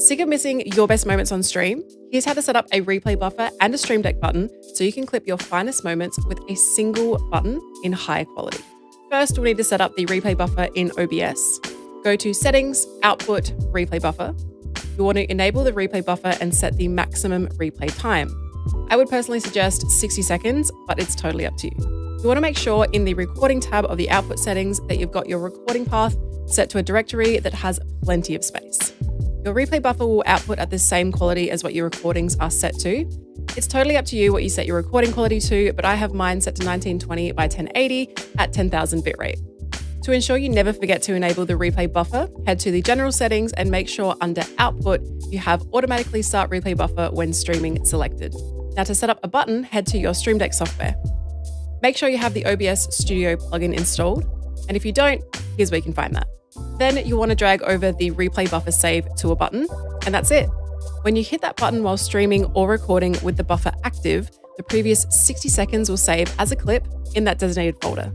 Sick of missing your best moments on stream? Here's how to set up a replay buffer and a Stream Deck button so you can clip your finest moments with a single button in high quality. First, we'll need to set up the replay buffer in OBS. Go to Settings, Output, Replay Buffer. You'll want to enable the replay buffer and set the maximum replay time. I would personally suggest 60 seconds, but it's totally up to you. You want to make sure in the recording tab of the output settings that you've got your recording path set to a directory that has plenty of space. Your replay buffer will output at the same quality as what your recordings are set to. It's totally up to you what you set your recording quality to, but I have mine set to 1920 by 1080 at 10,000 bitrate. To ensure you never forget to enable the replay buffer, head to the general settings and make sure under output, you have automatically start replay buffer when streaming selected. Now to set up a button, head to your Stream Deck software. Make sure you have the OBS Studio plugin installed. And if you don't, here's where you can find that. Then you'll want to drag over the replay buffer save to a button, and that's it. When you hit that button while streaming or recording with the buffer active, the previous 60 seconds will save as a clip in that designated folder.